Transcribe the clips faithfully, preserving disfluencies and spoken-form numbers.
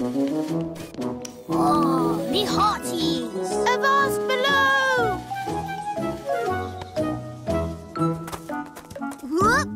Oh, the hearties! Avast below! Whoop!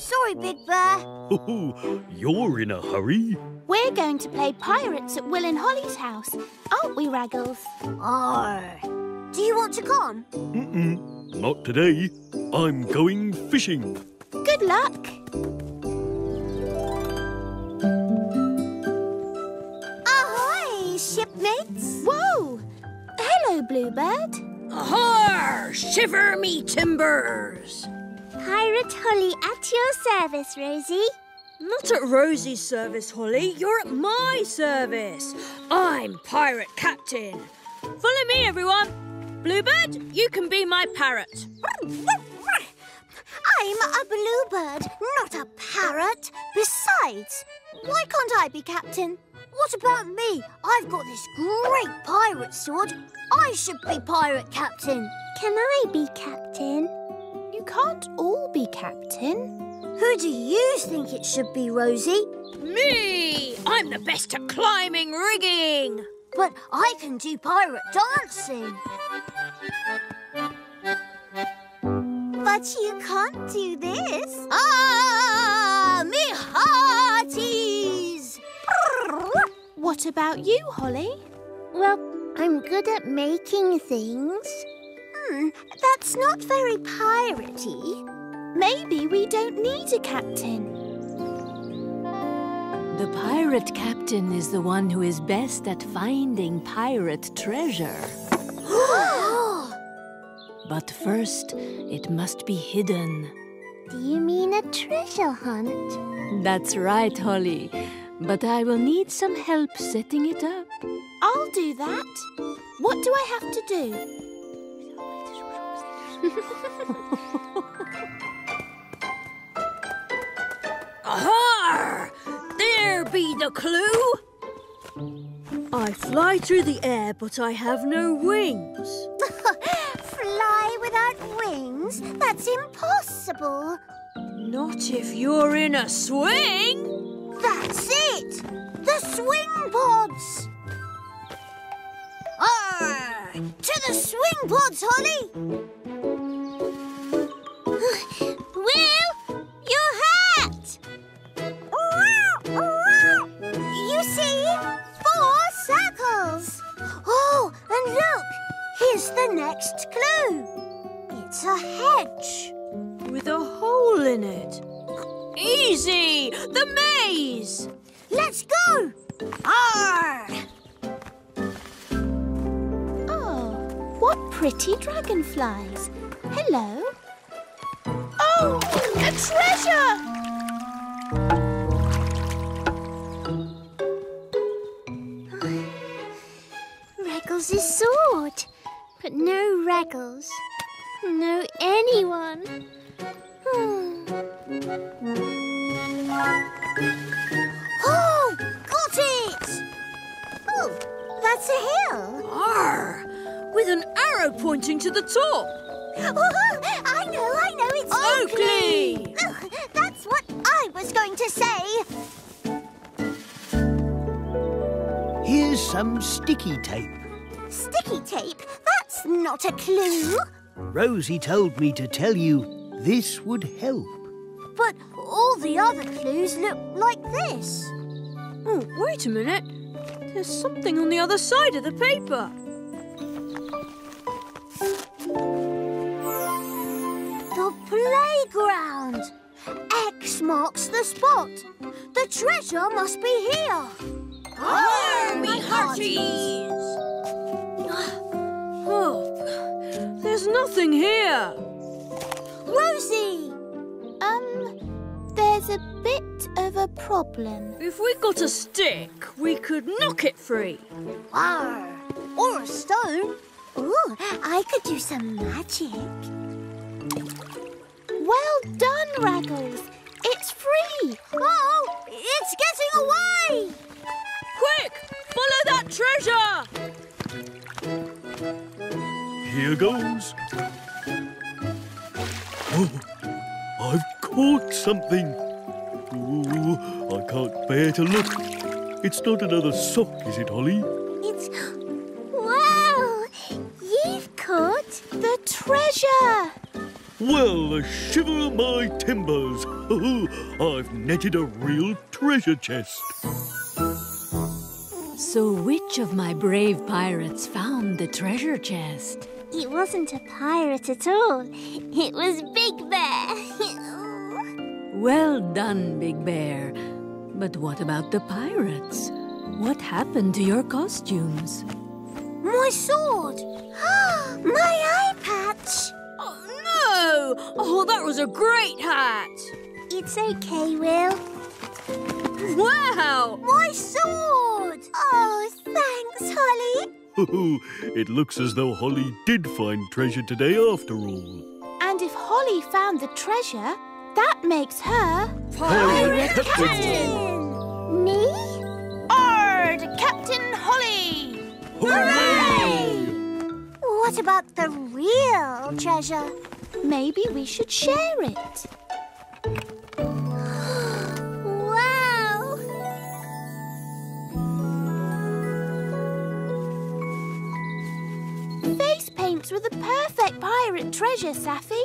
Sorry, Big Bear. Oh, you're in a hurry. We're going to play pirates at Will and Holly's house, aren't we, Raggles? Arr. Do you want to con? Mm-mm. Not today. I'm going fishing. Good luck. Ahoy, shipmates. Whoa. Hello, Bluebird. Ahoy, shiver me timbers. Pirate Holly at your service, Rosie. Not at Rosie's service, Holly. You're at my service. I'm pirate captain. Follow me, everyone. Bluebird, you can be my parrot. I'm a bluebird, not a parrot. Besides, why can't I be captain? What about me? I've got this great pirate sword. I should be pirate captain. Can I be captain? You can't all be captain. Who do you think it should be, Rosie? Me! I'm the best at climbing rigging. But I can do pirate dancing. But you can't do this. Ah, me hearties! What about you, Holly? Well, I'm good at making things. Hmm, that's not very piratey. Maybe we don't need a captain. The pirate captain is the one who is best at finding pirate treasure. But first, it must be hidden. Do you mean a treasure hunt? That's right, Holly. But I will need some help setting it up. I'll do that. What do I have to do? Aha! There be the clue! I fly through the air, but I have no wings. Fly without wings? That's impossible. Not if you're in a swing. That's it! The swing pods! Arr! To the swing pods, Holly! Will, your hat! You see? Four circles. Oh, and look! Here's the next clue. It's a hedge. With a hole in it. Easy! The maze! Let's go! Arr! Oh, what pretty dragonflies. Hello. Oh, a treasure! Raggles' sword, but no Raggles, no anyone. Oh, got it! Oh, that's a hill. Arr, with an arrow pointing to the top. Oh, I know, I know, it's Oakley. Oakley. Oh, that's what I was going to say. Here's some sticky tape. Sticky tape? That's not a clue. Rosie told me to tell you this would help. But all the other clues look like this. Oh, wait a minute. There's something on the other side of the paper. The playground. X marks the spot. The treasure must be here. Oh, me hearties! Oh, there's nothing here. Rosie! Um, there's a bit of a problem. If we got a stick, we could knock it free. Arr, or a stone. Ooh, I could do some magic. Well done, Raggles. It's free. Oh, it's getting away! Quick, follow that treasure! Here goes. Oh, I've caught something. Ooh, I can't bear to look. It's not another sock, is it, Holly? It's... Wow! You've caught the treasure! Well, a shiver of my timbers! I've netted a real treasure chest. So which of my brave pirates found the treasure chest? It wasn't a pirate at all. It was Big Bear. Well done, Big Bear. But what about the pirates? What happened to your costumes? My sword! My eye patch! Oh, no! Oh, that was a great hat! It's okay, Will. Wow! My sword! Oh, thanks, Holly. It looks as though Holly did find treasure today after all. And if Holly found the treasure, that makes her... Pirate Captain! Captain. Me? Ard! Captain Holly! Hooray! What about the real treasure? Maybe we should share it. With the perfect pirate treasure, Saffy.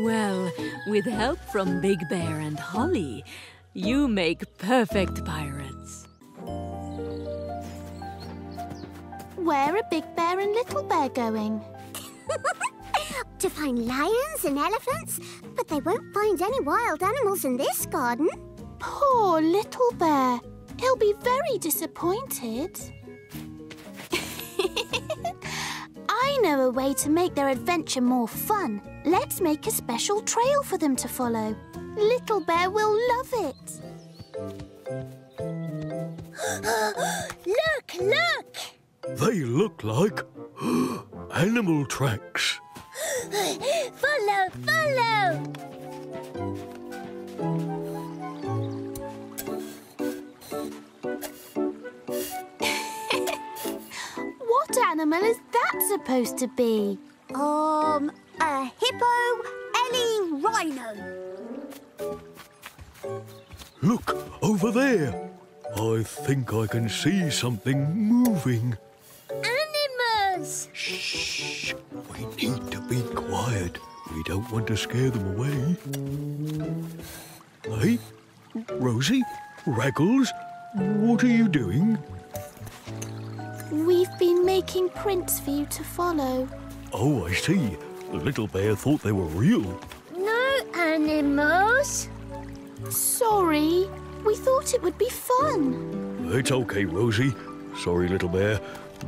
Well, with help from Big Bear and Holly, you make perfect pirates. Where are Big Bear and Little Bear going? To find lions and elephants, but they won't find any wild animals in this garden. Poor Little Bear. He'll be very disappointed. I know a way to make their adventure more fun. Let's make a special trail for them to follow. Little Bear will love it. Look, look! They look like animal tracks. Follow, follow! What animal is that supposed to be? Um, a hippo, ellie, rhino. Look, over there. I think I can see something moving. Animals! Shh! We need to be quiet. We don't want to scare them away. Hey, Rosie, Raggles, what are you doing? We've been making prints for you to follow. Oh, I see. The Little Bear thought they were real. No animals. Sorry. We thought it would be fun. It's okay, Rosie. Sorry, Little Bear.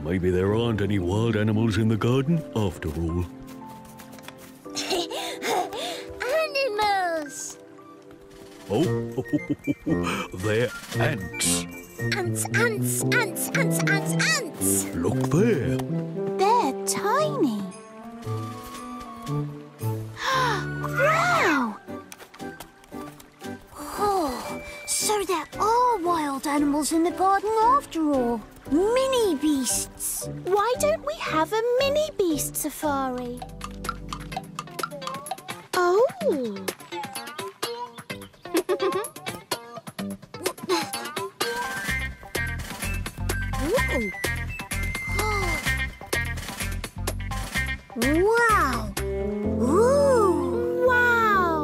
Maybe there aren't any wild animals in the garden after all. Animals! Oh, they're ants. Ants, ants, ants, ants, ants, ants! Look there! They're tiny. Wow! Oh, so there are wild animals in the garden after all. Mini beasts! Why don't we have a mini beast safari? Oh! Wow! Ooh! Wow!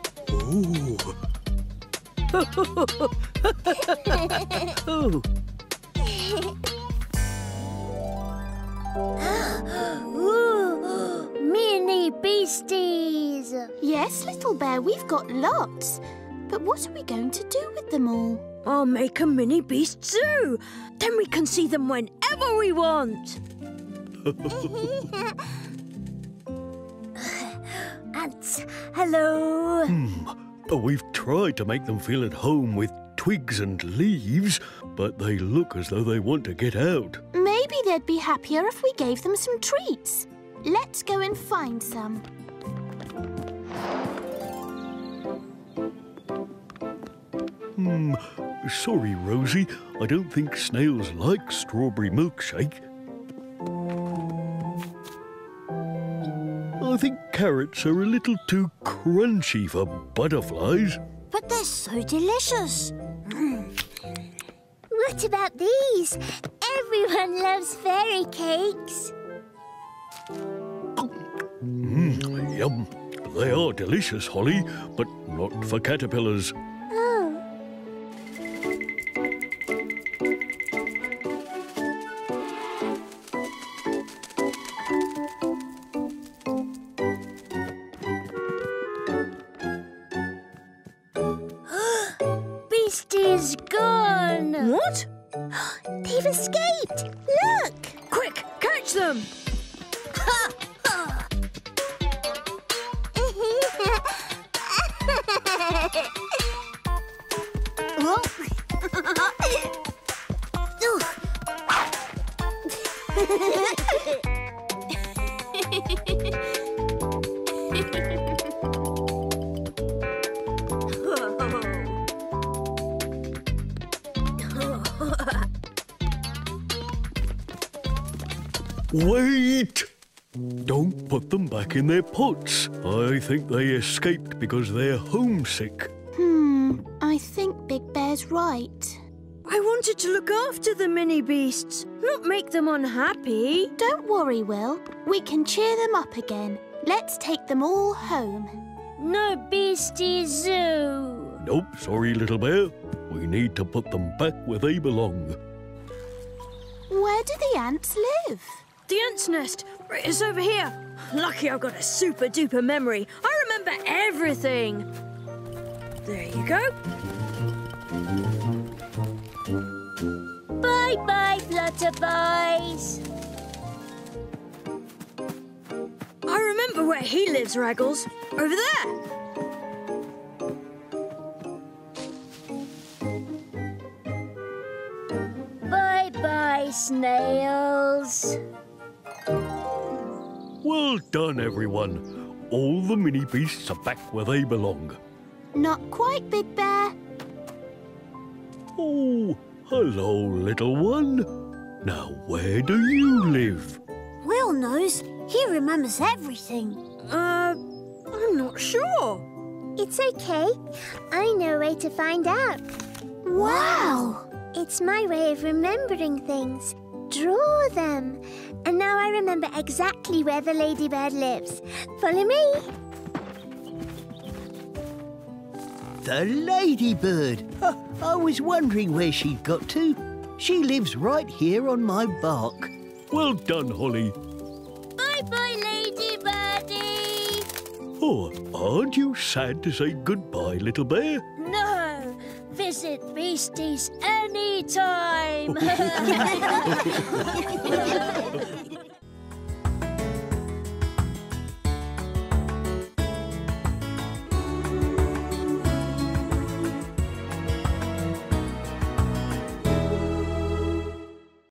Ooh! Oh. Ooh, mini beasties! Yes, Little Bear, we've got lots. But what are we going to do with them all? I'll make a mini beast zoo. Then we can see them whenever we want. Ants, hello. Hmm. We've tried to make them feel at home with twigs and leaves, but they look as though they want to get out. Maybe they'd be happier if we gave them some treats. Let's go and find some. Um, sorry, Rosie. I don't think snails like strawberry milkshake. I think carrots are a little too crunchy for butterflies. But they're so delicious. What about these? Everyone loves fairy cakes. Mmm, yum. They are delicious, Holly, but not for caterpillars. Oh. Beastie's gone! What? They've escaped! Look! Quick, catch them! Ha! Wait! Don't put them back in their pots. I think they escaped because they're homesick. Hmm, I think Big Bear's right. I wanted to look after the mini beasts, not make them unhappy. Don't worry, Will. We can cheer them up again. Let's take them all home. No beastie zoo. Nope, sorry, Little Bear. We need to put them back where they belong. Where do the ants live? The ant's nest is over here. Lucky I've got a super-duper memory. I remember everything. There you go. Bye-bye, Flutterboys. I remember where he lives, Raggles. Over there. Bye-bye, snails. Well done, everyone. All the mini beasts are back where they belong. Not quite, Big Bear. Oh, hello, little one. Now, where do you live? Will knows. He remembers everything. Uh, I'm not sure. It's okay. I know a way to find out. Wow! It's my way of remembering things. Draw them. And now I remember exactly where the ladybird lives. Follow me. The ladybird. Oh, I was wondering where she got to. She lives right here on my bark. Well done, Holly. Bye-bye, ladybirdie. Oh, aren't you sad to say goodbye, Little Bear? No. Visit beasties anytime.